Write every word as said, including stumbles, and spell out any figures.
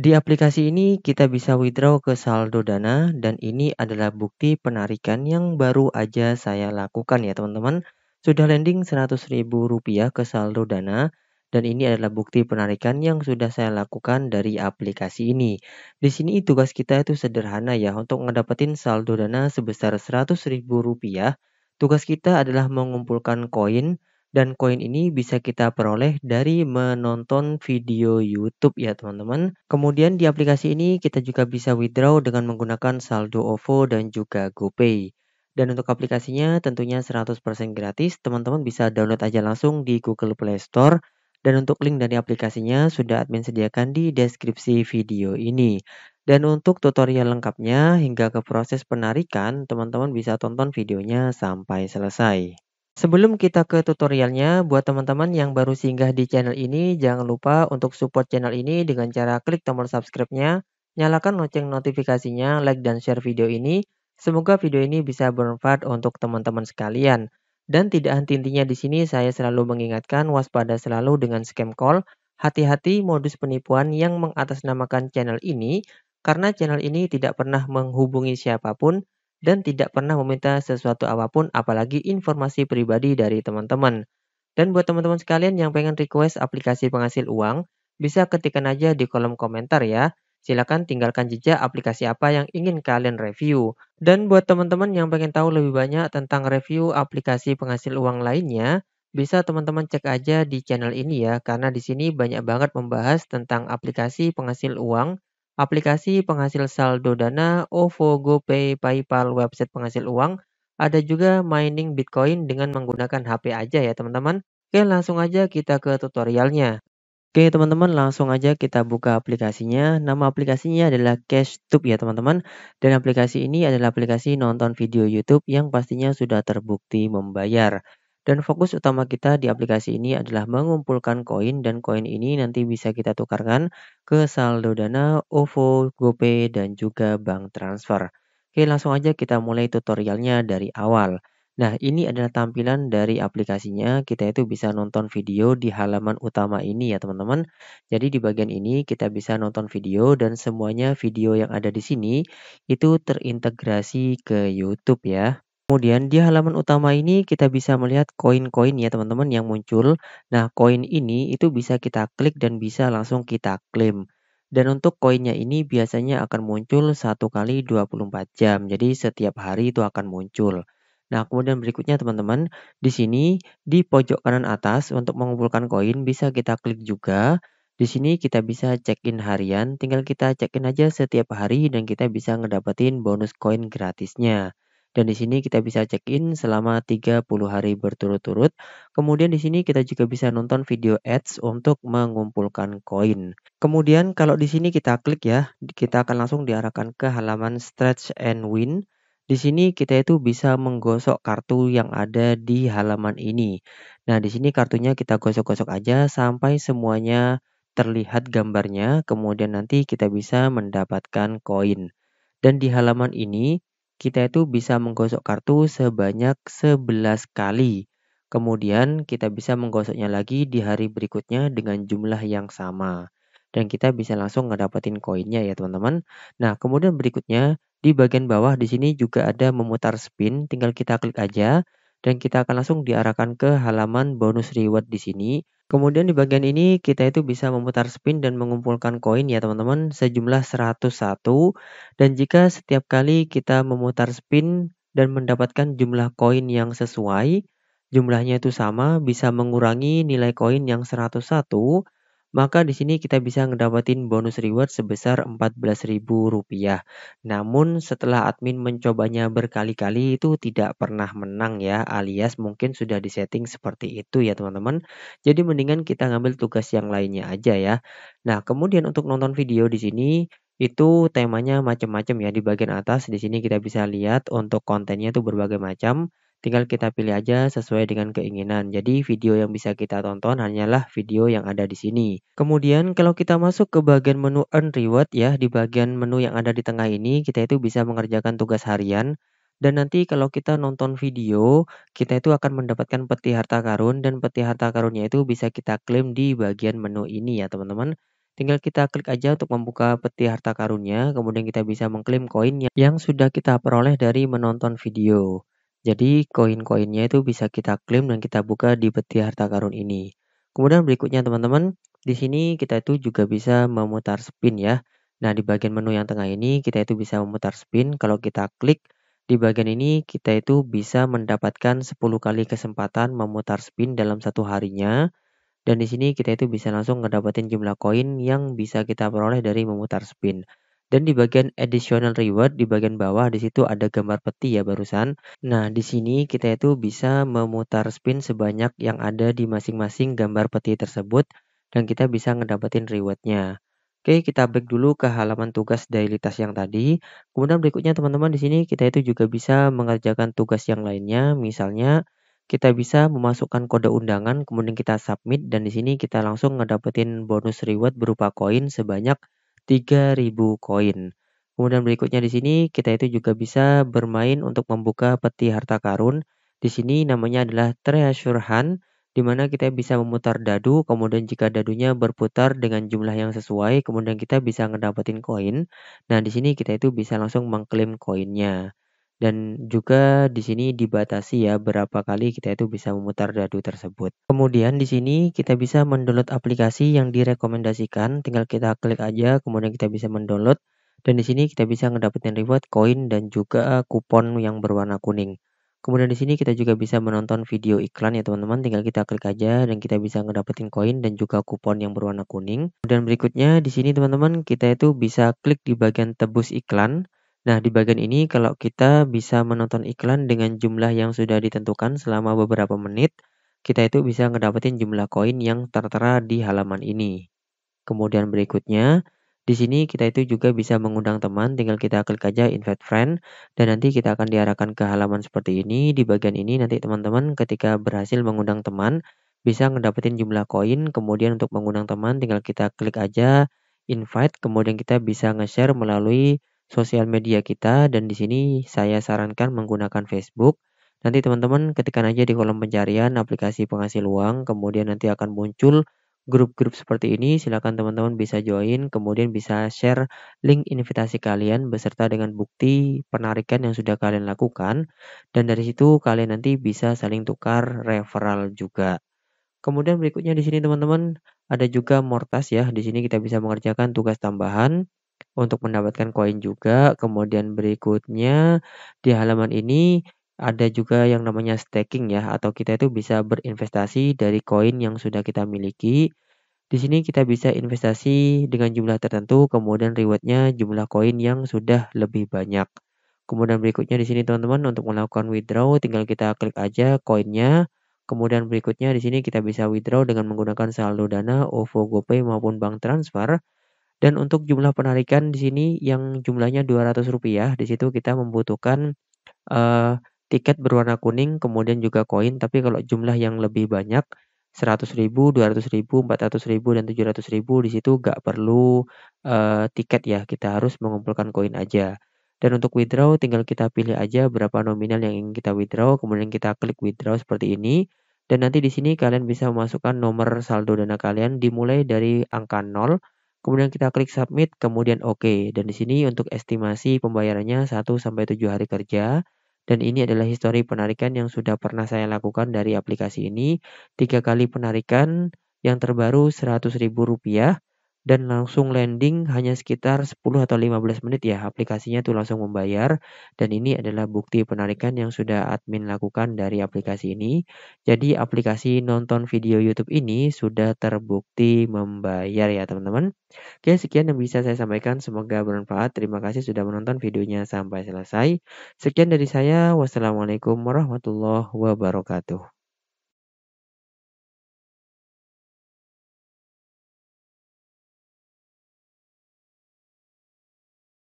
Di aplikasi ini kita bisa withdraw ke saldo Dana dan ini adalah bukti penarikan yang baru aja saya lakukan ya teman-teman. Sudah landing seratus ribu rupiah ke saldo Dana dan ini adalah bukti penarikan yang sudah saya lakukan dari aplikasi ini. Di sini tugas kita itu sederhana ya, untuk ngedapetin saldo Dana sebesar seratus ribu rupiah. Tugas kita adalah mengumpulkan koin dan koin ini bisa kita peroleh dari menonton video YouTube ya teman-teman. Kemudian di aplikasi ini kita juga bisa withdraw dengan menggunakan saldo O V O dan juga GoPay. Dan untuk aplikasinya tentunya seratus persen gratis, teman-teman bisa download aja langsung di Google Play Store. Dan untuk link dari aplikasinya sudah admin sediakan di deskripsi video ini. Dan untuk tutorial lengkapnya hingga ke proses penarikan, teman-teman bisa tonton videonya sampai selesai. Sebelum kita ke tutorialnya, buat teman-teman yang baru singgah di channel ini, jangan lupa untuk support channel ini dengan cara klik tombol subscribe-nya, nyalakan lonceng notifikasinya, like dan share video ini. Semoga video ini bisa bermanfaat untuk teman-teman sekalian. Dan tidak henti-hentinya di sini saya selalu mengingatkan, waspada selalu dengan scam call, hati-hati modus penipuan yang mengatasnamakan channel ini, karena channel ini tidak pernah menghubungi siapapun dan tidak pernah meminta sesuatu apapun, apalagi informasi pribadi dari teman-teman. Dan buat teman-teman sekalian yang pengen request aplikasi penghasil uang, bisa ketikkan aja di kolom komentar ya. Silakan tinggalkan jejak aplikasi apa yang ingin kalian review. Dan buat teman-teman yang pengen tahu lebih banyak tentang review aplikasi penghasil uang lainnya, bisa teman-teman cek aja di channel ini ya, karena di sini banyak banget membahas tentang aplikasi penghasil uang, aplikasi penghasil saldo Dana, O V O, GoPay, PayPal, website penghasil uang. Ada juga mining Bitcoin dengan menggunakan H P aja ya teman-teman. Oke, langsung aja kita ke tutorialnya. Oke teman-teman, langsung aja kita buka aplikasinya. Nama aplikasinya adalah CashTube ya teman-teman. Dan aplikasi ini adalah aplikasi nonton video YouTube yang pastinya sudah terbukti membayar. Dan fokus utama kita di aplikasi ini adalah mengumpulkan koin, dan koin ini nanti bisa kita tukarkan ke saldo Dana, O V O, GoPay, dan juga bank transfer. Oke, langsung aja kita mulai tutorialnya dari awal. Nah, ini adalah tampilan dari aplikasinya. Kita itu bisa nonton video di halaman utama ini ya teman-teman. Jadi di bagian ini kita bisa nonton video dan semuanya video yang ada di sini itu terintegrasi ke YouTube ya. Kemudian di halaman utama ini kita bisa melihat koin-koin ya teman-teman yang muncul. Nah, koin ini itu bisa kita klik dan bisa langsung kita klaim. Dan untuk koinnya ini biasanya akan muncul satu kali dua puluh empat jam. Jadi setiap hari itu akan muncul. Nah, kemudian berikutnya teman-teman, di sini di pojok kanan atas untuk mengumpulkan koin bisa kita klik juga. Di sini kita bisa check-in harian, tinggal kita check-in aja setiap hari dan kita bisa ngedapetin bonus koin gratisnya. Dan di sini kita bisa check-in selama tiga puluh hari berturut-turut. Kemudian di sini kita juga bisa nonton video ads untuk mengumpulkan koin. Kemudian kalau di sini kita klik ya, kita akan langsung diarahkan ke halaman Stretch and Win. Di sini kita itu bisa menggosok kartu yang ada di halaman ini. Nah, di sini kartunya kita gosok-gosok aja sampai semuanya terlihat gambarnya. Kemudian nanti kita bisa mendapatkan koin. Dan di halaman ini kita itu bisa menggosok kartu sebanyak sebelas kali. Kemudian kita bisa menggosoknya lagi di hari berikutnya dengan jumlah yang sama. Dan kita bisa langsung ngedapetin koinnya ya teman-teman. Nah, kemudian berikutnya di bagian bawah di sini juga ada memutar spin. Tinggal kita klik aja dan kita akan langsung diarahkan ke halaman bonus reward di sini. Kemudian di bagian ini kita itu bisa memutar spin dan mengumpulkan koin ya teman-teman sejumlah seratus satu. Dan jika setiap kali kita memutar spin dan mendapatkan jumlah koin yang sesuai, jumlahnya itu sama bisa mengurangi nilai koin yang seratus satu, maka di sini kita bisa ngedapetin bonus reward sebesar empat belas ribu rupiah. Namun setelah admin mencobanya berkali-kali itu tidak pernah menang ya, alias mungkin sudah disetting seperti itu ya teman-teman. Jadi mendingan kita ngambil tugas yang lainnya aja ya. Nah, kemudian untuk nonton video di sini itu temanya macam-macam ya. Di bagian atas di sini kita bisa lihat untuk kontennya itu berbagai macam. Tinggal kita pilih aja sesuai dengan keinginan. Jadi video yang bisa kita tonton hanyalah video yang ada di sini. Kemudian kalau kita masuk ke bagian menu Earn Reward ya, di bagian menu yang ada di tengah ini kita itu bisa mengerjakan tugas harian. Dan nanti kalau kita nonton video, kita itu akan mendapatkan peti harta karun dan peti harta karunnya itu bisa kita klaim di bagian menu ini ya teman-teman. Tinggal kita klik aja untuk membuka peti harta karunnya, kemudian kita bisa mengklaim koin yang sudah kita peroleh dari menonton video. Jadi koin-koinnya itu bisa kita klaim dan kita buka di peti harta karun ini. Kemudian berikutnya teman-teman, di sini kita itu juga bisa memutar spin ya. Nah di bagian menu yang tengah ini kita itu bisa memutar spin. Kalau kita klik di bagian ini kita itu bisa mendapatkan sepuluh kali kesempatan memutar spin dalam satu harinya. Dan di sini kita itu bisa langsung ngedapetin jumlah koin yang bisa kita peroleh dari memutar spin. Dan di bagian additional reward di bagian bawah di situ ada gambar peti ya barusan. Nah, di sini kita itu bisa memutar spin sebanyak yang ada di masing-masing gambar peti tersebut dan kita bisa ngedapetin rewardnya. Oke, kita back dulu ke halaman tugas daily task yang tadi. Kemudian berikutnya teman-teman di sini kita itu juga bisa mengerjakan tugas yang lainnya, misalnya kita bisa memasukkan kode undangan, kemudian kita submit, dan di sini kita langsung ngedapetin bonus reward berupa koin sebanyak tiga ribu koin. Kemudian berikutnya di sini kita itu juga bisa bermain untuk membuka peti harta karun. Di sini namanya adalah treasure hunt, di mana kita bisa memutar dadu, kemudian jika dadunya berputar dengan jumlah yang sesuai, kemudian kita bisa ngedapetin koin. Nah, di sini kita itu bisa langsung mengklaim koinnya. Dan juga di sini dibatasi ya berapa kali kita itu bisa memutar dadu tersebut. Kemudian di sini kita bisa mendownload aplikasi yang direkomendasikan. Tinggal kita klik aja, kemudian kita bisa mendownload. Dan di sini kita bisa ngedapetin reward, koin, dan juga kupon yang berwarna kuning. Kemudian di sini kita juga bisa menonton video iklan ya teman-teman. Tinggal kita klik aja dan kita bisa ngedapetin koin dan juga kupon yang berwarna kuning. Dan berikutnya di sini teman-teman kita itu bisa klik di bagian tebus iklan. Nah, di bagian ini kalau kita bisa menonton iklan dengan jumlah yang sudah ditentukan selama beberapa menit, kita itu bisa ngedapetin jumlah koin yang tertera di halaman ini. Kemudian berikutnya, di sini kita itu juga bisa mengundang teman, tinggal kita klik aja invite friend, dan nanti kita akan diarahkan ke halaman seperti ini. Di bagian ini nanti teman-teman ketika berhasil mengundang teman, bisa ngedapetin jumlah koin, kemudian untuk mengundang teman tinggal kita klik aja invite, kemudian kita bisa nge-share melalui sosial media kita, dan di sini saya sarankan menggunakan Facebook. Nanti teman-teman ketikkan aja di kolom pencarian aplikasi penghasil uang, kemudian nanti akan muncul grup-grup seperti ini. Silakan teman-teman bisa join, kemudian bisa share link invitasi kalian beserta dengan bukti penarikan yang sudah kalian lakukan, dan dari situ kalian nanti bisa saling tukar referral juga. Kemudian berikutnya di sini teman-teman ada juga mortas ya. Di sini kita bisa mengerjakan tugas tambahan untuk mendapatkan koin juga. Kemudian berikutnya di halaman ini ada juga yang namanya staking ya, atau kita itu bisa berinvestasi dari koin yang sudah kita miliki. Di sini kita bisa investasi dengan jumlah tertentu, kemudian rewardnya jumlah koin yang sudah lebih banyak. Kemudian berikutnya di sini teman-teman untuk melakukan withdraw tinggal kita klik aja koinnya. Kemudian berikutnya di sini kita bisa withdraw dengan menggunakan saldo Dana, OVO, GoPay maupun bank transfer. Dan untuk jumlah penarikan di sini yang jumlahnya dua ratus rupiah, di situ kita membutuhkan uh, tiket berwarna kuning, kemudian juga koin. Tapi kalau jumlah yang lebih banyak, seratus ribu, dua ratus ribu, empat ratus ribu, dan tujuh ratus ribu, di situ nggak perlu uh, tiket ya, kita harus mengumpulkan koin aja. Dan untuk withdraw, tinggal kita pilih aja berapa nominal yang ingin kita withdraw, kemudian kita klik withdraw seperti ini. Dan nanti di sini kalian bisa memasukkan nomor saldo Dana kalian dimulai dari angka nol. Kemudian kita klik submit, kemudian oke. Dan di sini untuk estimasi pembayarannya satu sampai tujuh hari kerja. Dan ini adalah histori penarikan yang sudah pernah saya lakukan dari aplikasi ini. tiga kali penarikan, yang terbaru seratus ribu rupiah. Dan langsung landing hanya sekitar sepuluh atau lima belas menit ya. Aplikasinya tuh langsung membayar. Dan ini adalah bukti penarikan yang sudah admin lakukan dari aplikasi ini. Jadi aplikasi nonton video YouTube ini sudah terbukti membayar ya teman-teman. Oke, sekian yang bisa saya sampaikan, semoga bermanfaat. Terima kasih sudah menonton videonya sampai selesai. Sekian dari saya, wassalamualaikum warahmatullahi wabarakatuh.